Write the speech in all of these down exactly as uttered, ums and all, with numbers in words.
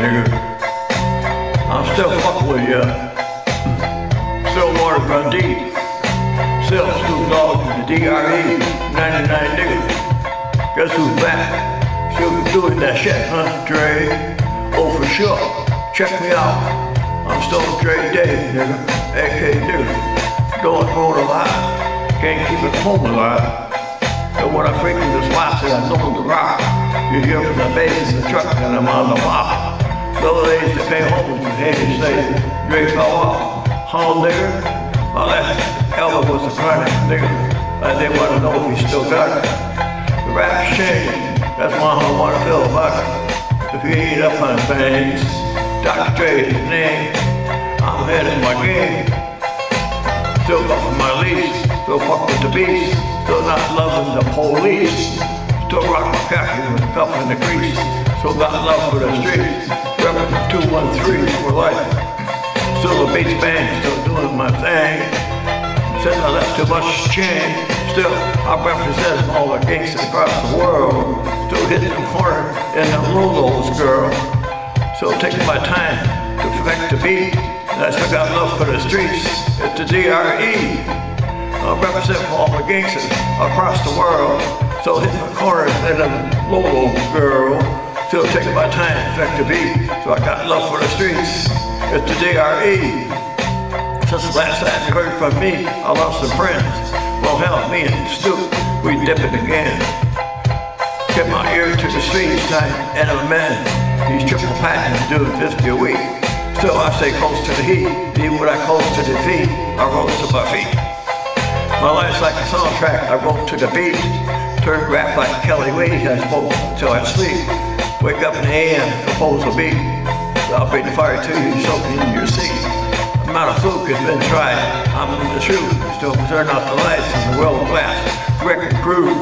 nigga. I'm still fucking with ya. Still Lord Grundy. Still Snoop Dogg from the D R E. ninety-nine niggas. Guess who's back? Still doing that shit, huh, Dre? Oh, for sure. Check me out. I'm still Dre Day, nigga. A K nigga. Going road alive. Can't keep it home alive. And when I freaking this watch, I know the rock. You hear from the bass in the truck, and I'm on the mop. Those days to pay home, and they say, Drake fell off. Home nigga, my left elbow was a chronic nigga. And they want to know if he still got it. The rap's changed, that's why I don't want to feel about it. If you ain't up on things, Doctor Dre is his name. I'm ahead in my game. Still up for my lease, still fuck with the beast. Still not loving the police. Still rock my khaki with a cuff in the grease. Still got love for the streets. Reppin' two one three for life. Still the beats bang, still doing my thing. Since I left too much change. Still, I represent all the gangsters across the world. Still hitting the corner in the lolos, girl. Still taking my time to perfect the beat. And I still got love for the streets. It's the D R E. I represent all the gangsters across the world. So hit my corners and a lolo girl. Still taking my time back to be. So I got love for the streets. It's the D R E. Since last time you heard from me, I lost some friends. Well, hell, me and Stu, we dip it again. Get my ear to the streets, night and a man. These triple patents do fifty a week. Still I stay close to the heat. Even when I close to the feet, I rose to my feet. My life's like a soundtrack, I wrote to the beat. Turned rap like Kelly Wade, I spoke till I sleep. Wake up in the A M, compose a beat. I'll bring the fire to you, soaking in your seat. I'm not a fluke, it's been tried. I'm in the shoe, still turn off the lights in the world class record crew.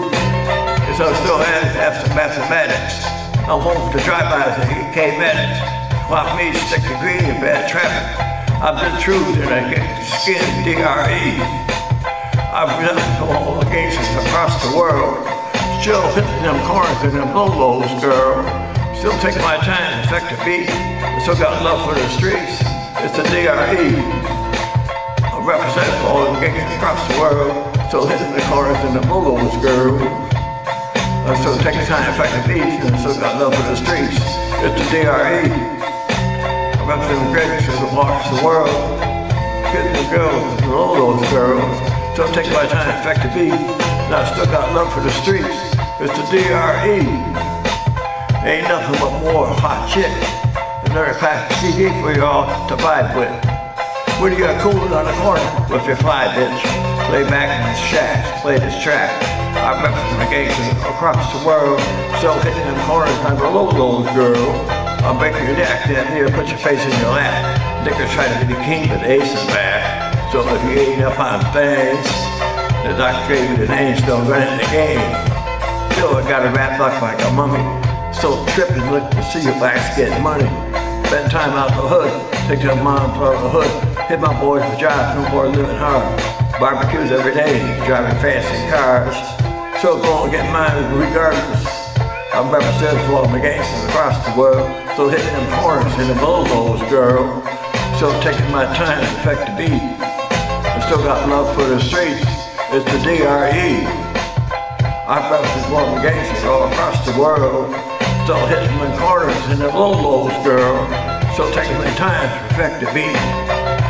It's so still have after mathematics. I'm home to drive-bys and E K medics. Lock me, stick to green and bad traffic. I've been true and I get skin D R E. I've been all the gangsters across the world. Still hitting them corners and them lolos, girl. Still taking my time to affect the beat. Still got love for the streets. It's the D R E. I represent all the gangsters across the world. Still hitting the corners and them lolos, girl. I'm still taking time to affect the beat. And still got love for the streets. It's the D R E. I represent the gangsters across the world. Hitting the girls and the lolos, girls. Still take my time to affect the beat. Now I still got love for the streets. It's the D R E. Ain't nothing but more hot shit. Another pack of C D for y'all to vibe with. When you got coolin' on the corner with your fly bitch, lay back in the shack, play this track. I represent the gangsters across the world. Still hitting them corners on the lolos, girl. I'll break your neck down here, put your face in your lap. Niggas try to be the king, but ace is back. So if you ain't up on things, the doctor gave you the name, still running the game. Still I got a rap luck like a mummy. Still tripping, look to see your blacks get money. Spend time out the hood, take your mom out the hood. Hit my boys for jobs, no more living hard. Barbecues every day, driving fast in cars. So go and get mine regardless. I'm representing for all the gangsters across the world. Still hitting them corners in the bulbos, girl. Still taking my time to affect the beat. Still got love for the streets, it's the D R E. I've represented all the gangsters all across the world. Still hitting them in corners in the lolos, girl. Still taking my time to perfect the beat.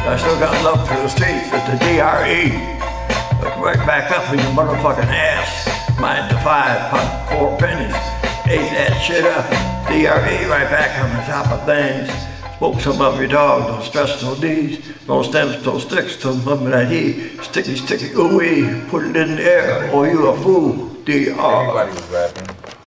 I still got love for the streets, it's the D R E. Look right back up in your motherfucking ass. Mind the five, pop four pennies. Ate that shit up. D R E right back on the top of things. Woke some of your dog, don't stress no knees, no stems, no sticks, don't remember that he, sticky, sticky, ooey, put it in the air, or you a fool, D R